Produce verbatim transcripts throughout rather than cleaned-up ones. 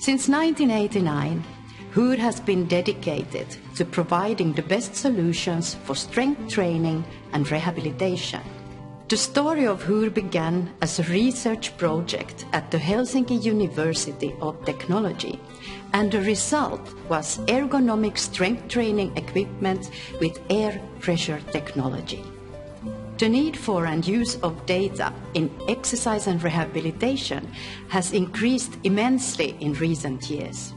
Since nineteen eighty-nine, H U R has been dedicated to providing the best solutions for strength training and rehabilitation. The story of H U R began as a research project at the Helsinki University of Technology, and the result was ergonomic strength training equipment with air pressure technology. The need for and use of data in exercise and rehabilitation has increased immensely in recent years.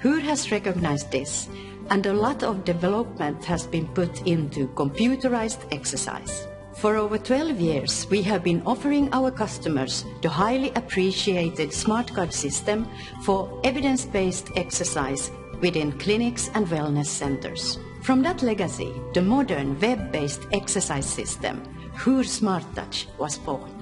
H U R has recognized this, and a lot of development has been put into computerized exercise. For over twelve years, we have been offering our customers the highly appreciated SmartCard system for evidence-based exercise within clinics and wellness centers. From that legacy, the modern web-based exercise system, H U R SmartTouch, was born. H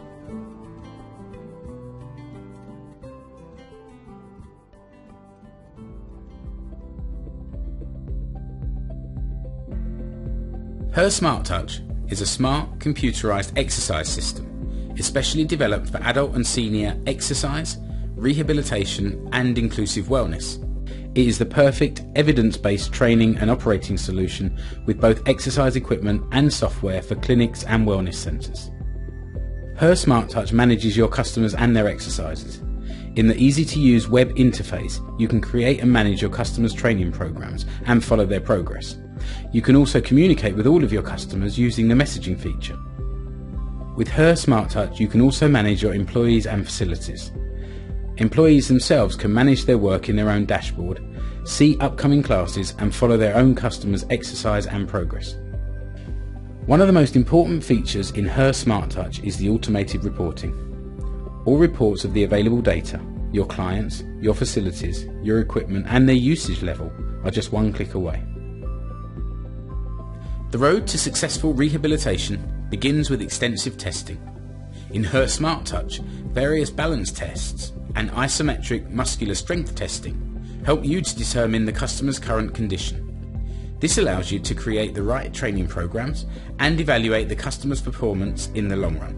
U R SmartTouch is a smart, computerized exercise system, especially developed for adult and senior exercise, rehabilitation and inclusive wellness. It is the perfect evidence-based training and operating solution with both exercise equipment and software for clinics and wellness centers. H U R SmartTouch manages your customers and their exercises. In the easy-to-use web interface, you can create and manage your customers' training programs and follow their progress. You can also communicate with all of your customers using the messaging feature. With H U R SmartTouch, you can also manage your employees and facilities. Employees themselves can manage their work in their own dashboard, see upcoming classes and follow their own customers' exercise and progress. One of the most important features in H U R SmartTouch is the automated reporting. All reports of the available data, your clients, your facilities, your equipment and their usage level are just one click away. The road to successful rehabilitation begins with extensive testing. In H U R SmartTouch, various balance tests and isometric muscular strength testing help you to determine the customer's current condition. This allows you to create the right training programs and evaluate the customer's performance in the long run.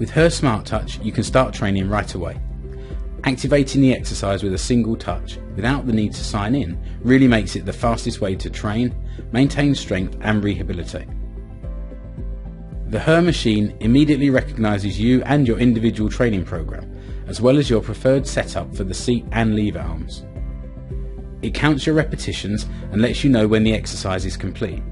With H U R SmartTouch, you can start training right away. Activating the exercise with a single touch, without the need to sign in, really makes it the fastest way to train, maintain strength and rehabilitate. The H U R machine immediately recognises you and your individual training programme, as well as your preferred setup for the seat and lever arms. It counts your repetitions and lets you know when the exercise is complete.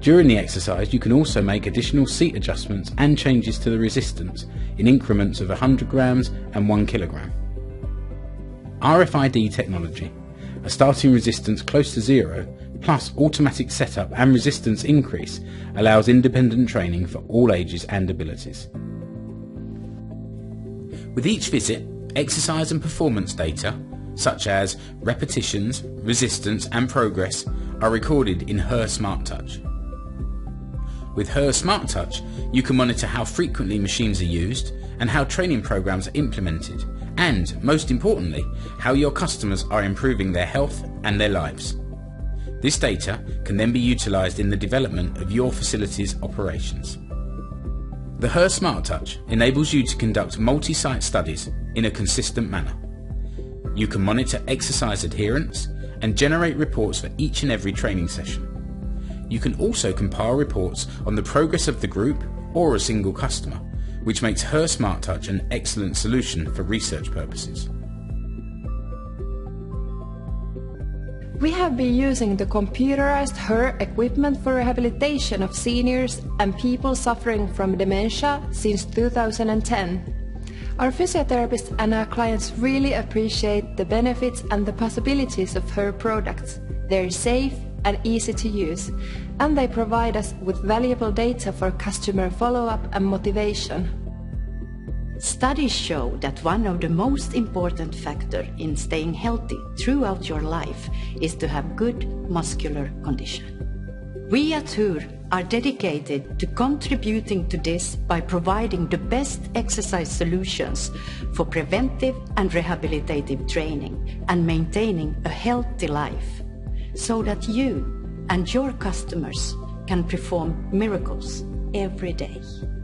During the exercise, you can also make additional seat adjustments and changes to the resistance in increments of one hundred grams and one kilogram. R F I D technology, a starting resistance close to zero, plus automatic setup and resistance increase, allows independent training for all ages and abilities. With each visit, exercise and performance data, such as repetitions, resistance and progress, are recorded in H U R SmartTouch. With H U R SmartTouch, you can monitor how frequently machines are used and how training programs are implemented, and, most importantly, how your customers are improving their health and their lives. This data can then be utilised in the development of your facility's operations. The H U R SmartTouch enables you to conduct multi-site studies in a consistent manner. You can monitor exercise adherence and generate reports for each and every training session. You can also compile reports on the progress of the group or a single customer, which makes H U R SmartTouch an excellent solution for research purposes. We have been using the computerized H U R equipment for rehabilitation of seniors and people suffering from dementia since two thousand ten. Our physiotherapists and our clients really appreciate the benefits and the possibilities of H U R products. They're safe and easy to use, and they provide us with valuable data for customer follow-up and motivation. Studies show that one of the most important factors in staying healthy throughout your life is to have good muscular condition. We at H U R are dedicated to contributing to this by providing the best exercise solutions for preventive and rehabilitative training and maintaining a healthy life, so that you and your customers can perform miracles every day.